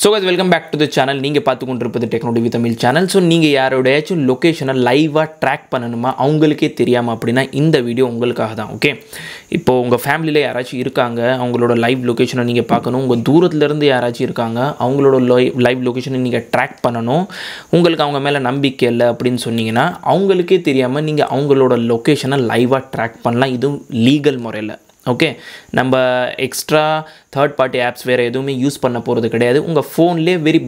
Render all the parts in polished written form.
So guys, welcome back to the channel. நீங்க பாத்துக்கொண்டிருப்பது Technology with Tamil channel. So நீங்க யாரோடயாச்சும் லொகேஷனை லைவா track பண்ணணுமா அவங்களுக்கே தெரியாம அப்படினா இந்த வீடியோ உங்களுக்காக தான். ஓகே. இப்போ உங்க ஃபேமிலில யாராச்சும் இருக்காங்க அவங்களோட லைவ் லொகேஷனை நீங்க பார்க்கணும். உங்க தூரத்துல இருந்து யாராச்சும் இருக்காங்க அவங்களோட லைவ் லொகேஷனை நீங்க ட்ராக் பண்ணணும். உங்களுக்கு அவங்க மேல நம்பிக்கை இல்ல அப்படினு சொன்னீங்கனா அவங்களுக்கே தெரியாம நீங்க அவங்களோட லொகேஷனை லைவா ட்ராக் பண்ணலாம். இது லீகல் முறையில Okay, நம்ம extra third party apps வேற எதுவுமே யூஸ் பண்ண போறது கிடையாது. உங்க phoneலயே very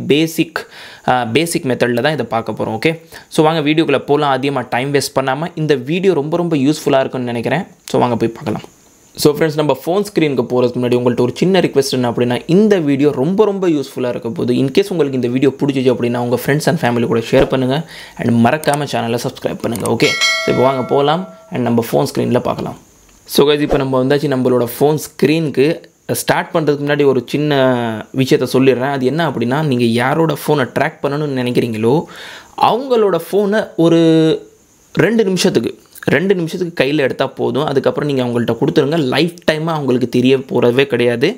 basic methodல தான் இத பார்க்க போறோம். Okay, so வாங்க வீடியோக்குள்ள போலாம். அதிகமா டைம் வேஸ்ட் பண்ணாம இந்த வீடியோ ரொம்ப யூஸ்ஃபுல்லா இருக்கும்னு நினைக்கிறேன். So வாங்க போய் பார்க்கலாம். So friends, நம்ம phone screen க்கு போறதுக்கு முன்னாடி உங்களுக்கு ஒரு சின்ன ரிக்வெஸ்ட் என்ன அப்படினா இந்த வீடியோ ரொம்ப யூஸ்ஃபுல்லா இருக்க போகுது. In case உங்களுக்கு இந்த வீடியோ பிடிச்சிச்சு அப்படினா உங்க friends and family கூட ஷேர் பண்ணுங்க and மறக்காம சேனலை subscribe பண்ணுங்க. Okay, so இப்போ வாங்க போலாம் and நம்ம phone screenல பார்க்கலாம். So guys, இப்போ நம்ம வந்தாச்சு நம்மளோட phone screen க்கு ஸ்டார்ட் பண்றதுக்கு முன்னாடி ஒரு சின்ன விஷயத்தை சொல்லிறேன். அது என்ன அப்படினா நீங்க யாரோட phone-ஐ ட்ராக் பண்ணனும்னு நினைக்கிறீங்களோ அவங்களோட phone-ஐ ஒரு 2 நிமிஷத்துக்கு கையில எடுத்தா போதும். அதுக்கு அப்புறம் நீங்க அவங்கள்ட்ட கொடுத்துருங்க. லைஃப் டைமா உங்களுக்கு தெரிய போறவே கிடையாது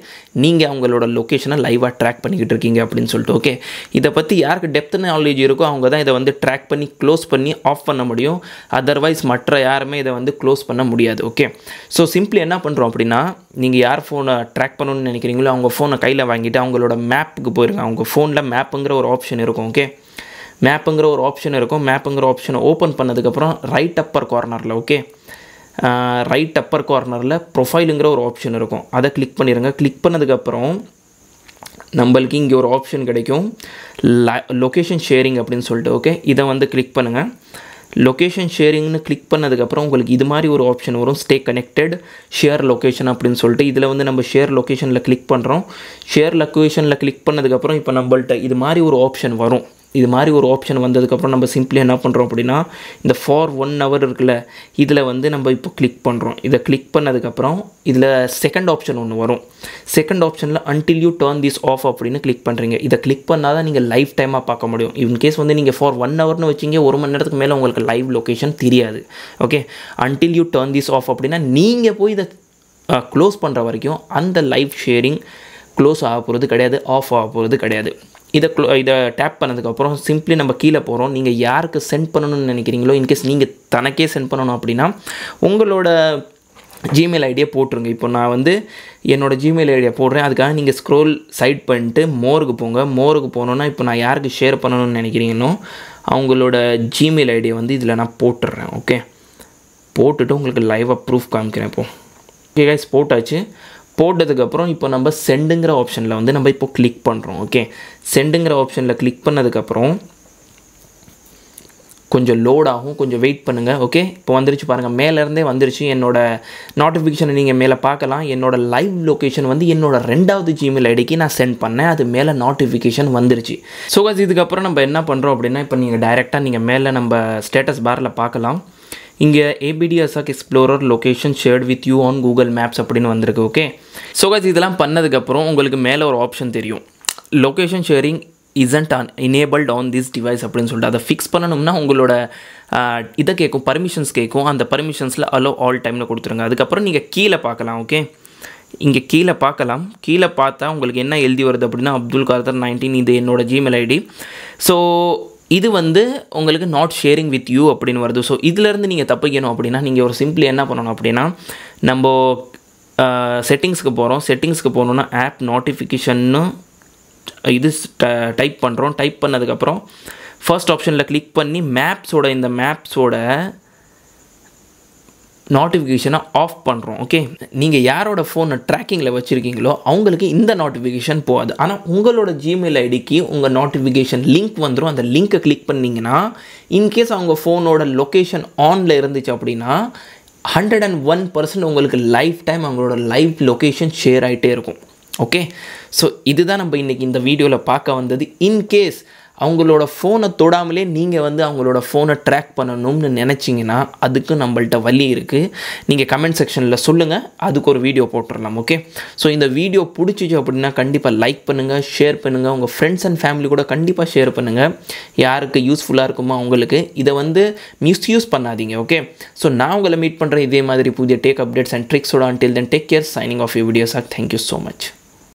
நீங்க அவங்களோட லொகேஷனை லைவா ட்ராக் பண்ணிக்கிட்டு இருக்கீங்க அப்படினு சொல்லிட்டு. ஓகே, இத பத்தி யாருக்கு டெப்த் knowledge இருக்கோ அவங்க தான் இத ட்ராக் பண்ணி க்ளோஸ் பண்ணி ஆஃப் பண்ண முடியும். अदरवाइज மற்ற யாருமே இத க்ளோஸ் பண்ண முடியாது. ஓகே, சோ சிம்பிளி என்ன பண்றோம் அப்படினா நீங்க யார் phone-ஐ ட்ராக் பண்ணனும்னு நினைக்கிறீங்களோ அவங்க phone-ஐ கையில வாங்கிட்டு அவங்களோட map-க்கு போயிடுங்க. அவங்க phone-ல map-ங்கற ஒரு ஆப்ஷன் இருக்கும். ஓகே, map-ங்கற ஒரு ஆப்ஷன் இருக்கும். map-ங்கற ஆப்ஷனை ஓபன் பண்ணதுக்கு அப்புறம் ரைட் அப்பர் கார்னர்ல ப்ரொஃபைல்ங்கற ஒரு ஆப்ஷன் இருக்கும். அத கிளிக் பண்ணிருங்க. கிளிக் பண்ணதுக்கு அப்புறம் நம்மளுக்கு இங்க ஒரு ஆப்ஷன் கிடைக்கும் லொகேஷன் ஷேரிங் அப்படினு சொல்லிட்டு. ஓகே, இத கிளிக் பண்ணுங்க. லொகேஷன் ஷேரிங்னு கிளிக் பண்ணதுக்கு அப்புறம் உங்களுக்கு இது மாதிரி ஒரு ஆப்ஷன் வரும் ஸ்டே கனெக்டட் ஷேர் லொகேஷன் அப்படினு சொல்லிட்டு. இதுல நம்ம ஷேர் லொகேஷன்ல கிளிக் பண்றோம். ஷேர் லொகேஷன்ல கிளிக் பண்ணதுக்கு அப்புறம் இப்போ நம்மள்ட்ட இது மாதிரி ஒரு ஆப்ஷன் வரும். இது மாதிரி ஒரு ஆப்ஷன் வந்ததுக்கு அப்புறம் நம்ம சிம்பிளி என்ன பண்றோம் அப்படினா இந்த for 1 hour இருக்குல இதுல நம்ம இப்போ கிளிக் பண்றோம். இத கிளிக் பண்ணதுக்கு அப்புறம் இதுல செகண்ட் ஆப்ஷன் ஒன்னு வரும். செகண்ட் ஆப்ஷன்ல until you turn this off அப்படினு கிளிக் பண்றீங்க. இத கிளிக் பண்ணாதான் நீங்க லைஃப் டைமா பார்க்க முடியும். In case நீங்க for 1 hour னு வெச்சீங்க 1 மணி நேரத்துக்கு மேல உங்களுக்கு லைவ் லொகேஷன் தெரியாது. Okay, until you turn this off அப்படினா நீங்க போய் இத க்ளோஸ் பண்ற வரைக்கும் அந்த லைவ் ஷேரிங் க்ளோஸ் ஆக போறது கிடையாது, ஆஃப் ஆக போறது கிடையாது. இத டேப் பண்ணதுக்கு அப்புறம் சிம்பிளி நம்ம கீழ போறோம். நீங்க யாருக்கு சென்ட் பண்ணனும்னு நினைக்கிறீங்களோ இன் கேஸ் நீங்க தனக்கே சென்ட் பண்ணனும் அப்படினா உங்களோட Gmail ஐடியை போட்டுருங்க. இப்போ நான் என்னோட Gmail ஐடியை போடுறேன். அதுக்காக நீங்க ஸ்க்ரோல் சைட் பண்ணிட்டு மோருக்கு போங்க. மோருக்கு போனோம்னா இப்போ நான் யாருக்கு ஷேர் பண்ணனும்னு நினைக்கிறீங்களோ அவங்களோட Gmail ஐடியை இதுல நான் போட்டுறேன். ஓகே, போட்டுட்டு உங்களுக்கு லைவா ப்ரூஃப் காமிக்கிறேன். இப்போ ஓகே गाइस, போட்டாச்சு. போட்டதுக்கு அப்புறம் இப்போ நம்ம செண்ட்ங்கற ஆப்ஷன்ல நம்ம இப்போ கிளிக் பண்றோம். ஓகே, செண்ட்ங்கற ஆப்ஷன்ல கிளிக் பண்ணதுக்கு அப்புறம் கொஞ்சம் லோட் ஆகும். கொஞ்சம் வெயிட் பண்ணுங்க. ஓகே, இப்போ வந்துருச்சு பாருங்க. மேல இருந்தே வந்துருச்சு. என்னோட நோட்டிஃபிகேஷனை நீங்க மேல பார்க்கலாம். என்னோட லைவ் லொகேஷன் என்னோட 2வது Gmail ஐடிக்கு நான் சென்ட் பண்ணேன். அது மேல நோட்டிஃபிகேஷன் வந்துருச்சு. சோ गाइस, இதுக்கு அப்புறம் நம்ம என்ன பண்றோம் அப்படினா இப்போ நீங்க டைரக்ட்டா நீங்க மேல நம்ம ஸ்டேட்டஸ் பார்ல பார்க்கலாம். இங்க ABD Asak Explorer location shared with you on Google Maps அப்படினு வந்திருக்கு. ஓகே, சோ गाइस, இதெல்லாம் பண்ணதுக்கு அப்புறம் உங்களுக்கு மேல ஒரு ஆப்ஷன் தெரியும் location sharing isn't enabled on this device அப்படினு சொல்லிட்டு. அத fix பண்ணனும்னா உங்களோட இத கேக்கும் permissions கேக்கும். அந்த permissionsல allow all timeல கொடுத்துருங்க. அதுக்கு அப்புறம் நீங்க கீழ பார்க்கலாம். ஓகே, இங்க கீழ பார்க்கலாம். கீழ பார்த்தா உங்களுக்கு என்ன எழுதி வருது அப்படினா Abdul Karthar 19 இது என்னோட Gmail ID. சோ இது உங்களுக்கு not sharing with you அப்படினு வருது. சோ இதுல இருந்து நீங்க தப்பிக்கணும் அப்படினா நீங்க ஒரு சிம்பிளி என்ன பண்ணனும் அப்படினா நம்ம செட்டிங்ஸ்க்கு போறோம். செட்டிங்ஸ்க்கு போறோம்னா ஆப் நோட்டிஃபிகேஷன் இது டைப் பண்றோம். டைப் பண்ணதுக்கு அப்புறம் first ஆப்ஷன்ல கிளிக் பண்ணி மேப்ஸோட இந்த மேப்ஸோட நோட்டிஃபிகேஷனை ஆஃப் பண்றோம். ஓகே, நீங்க யாரோட phone-ஐ ட்ராக்கிங்ல வச்சிருக்கீங்களோ அவங்களுக்கு இந்த நோட்டிஃபிகேஷன் போகாது. ஆனா உங்களோட Gmail ஐடிக்கு உங்க நோட்டிஃபிகேஷன் லிங்க் வந்துரும். அந்த லிங்கை கிளிக் பண்ணீங்கனா இன் கேஸ் அவங்க phone-ஓட லொகேஷன் ஆன்ல இருந்துச்சு அப்படினா 101% உங்களுக்கு லைஃப் டைம் அவங்களோட லைவ் லொகேஷன் ஷேர் ஆயிட்டே இருக்கும். ஓகே, சோ இதுதான் நம்ம இன்னைக்கு இந்த வீடியோல பார்க்க வந்தது. இன் கேஸ் அவங்களோட phone-ஐ தொடாமலே நீங்க அவங்களோட phone-ஐ ட்ராக் பண்ணனும்னு நினைச்சீங்கனா அதுக்கு நம்மள்ட்ட வழி இருக்கு. நீங்க கமெண்ட் செக்ஷன்ல சொல்லுங்க. அதுக்கு ஒரு வீடியோ போட்டுறலாம். ஓகே, சோ இந்த வீடியோ பிடிச்சிச்சு அப்படினா கண்டிப்பா லைக் பண்ணுங்க, ஷேர் பண்ணுங்க. உங்க friends and family கூட கண்டிப்பா ஷேர் பண்ணுங்க. யாருக்கு யூஸ்ஃபுல்லா இருக்குமோ அவங்களுக்கு இத மிஸ்யூஸ் பண்ணாதீங்க. ஓகே, சோ நான் உங்களை மீட் பண்றேன் இதே மாதிரி புதிய tech updates and tricks. Until then, take care. Signing off your videos. Thank you so much.